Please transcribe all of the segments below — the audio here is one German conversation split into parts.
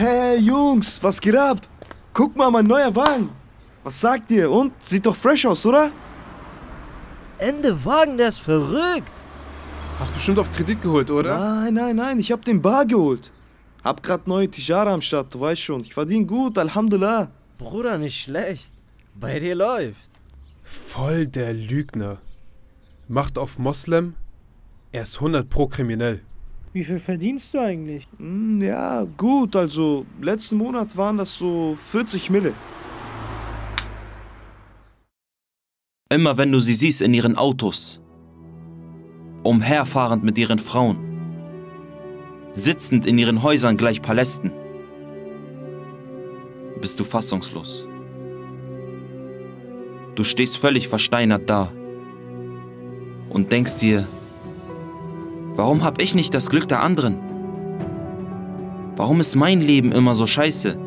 Hey Jungs, was geht ab? Guck mal, mein neuer Wagen. Was sagt ihr? Und? Sieht doch fresh aus, oder? Ende Wagen, der ist verrückt. Hast bestimmt auf Kredit geholt, oder? Nein, ich hab den bar geholt. Hab grad neue Tijara am Start, du weißt schon. Ich verdiene gut, Alhamdulillah. Bruder, nicht schlecht. Bei dir läuft. Voll der Lügner. Macht auf Moslem, er ist 100 pro kriminell. Wie viel verdienst du eigentlich? Ja, gut, also letzten Monat waren das so 40 Mille. Immer wenn du sie siehst in ihren Autos, umherfahrend mit ihren Frauen, sitzend in ihren Häusern gleich Palästen, bist du fassungslos. Du stehst völlig versteinert da und denkst dir, warum hab ich nicht das Glück der anderen? Warum ist mein Leben immer so scheiße?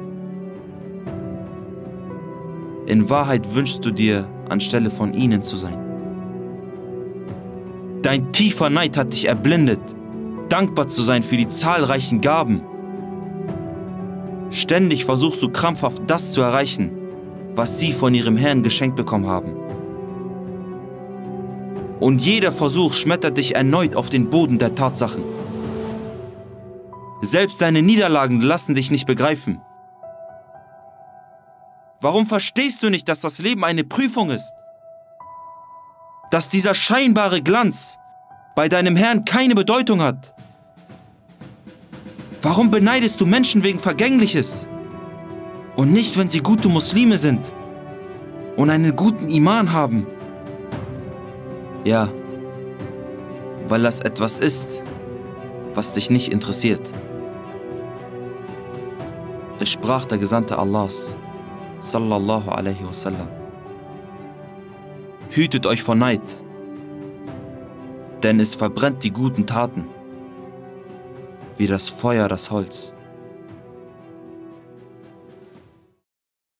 In Wahrheit wünschst du dir, anstelle von ihnen zu sein. Dein tiefer Neid hat dich erblindet, dankbar zu sein für die zahlreichen Gaben. Ständig versuchst du krampfhaft das zu erreichen, was sie von ihrem Herrn geschenkt bekommen haben. Und jeder Versuch schmettert dich erneut auf den Boden der Tatsachen. Selbst deine Niederlagen lassen dich nicht begreifen. Warum verstehst du nicht, dass das Leben eine Prüfung ist? Dass dieser scheinbare Glanz bei deinem Herrn keine Bedeutung hat? Warum beneidest du Menschen wegen Vergängliches? Und nicht, wenn sie gute Muslime sind und einen guten Iman haben. Ja, weil das etwas ist, was dich nicht interessiert. Es sprach der Gesandte Allahs, Sallallahu Alaihi Wasallam: Hütet euch vor Neid, denn es verbrennt die guten Taten wie das Feuer das Holz.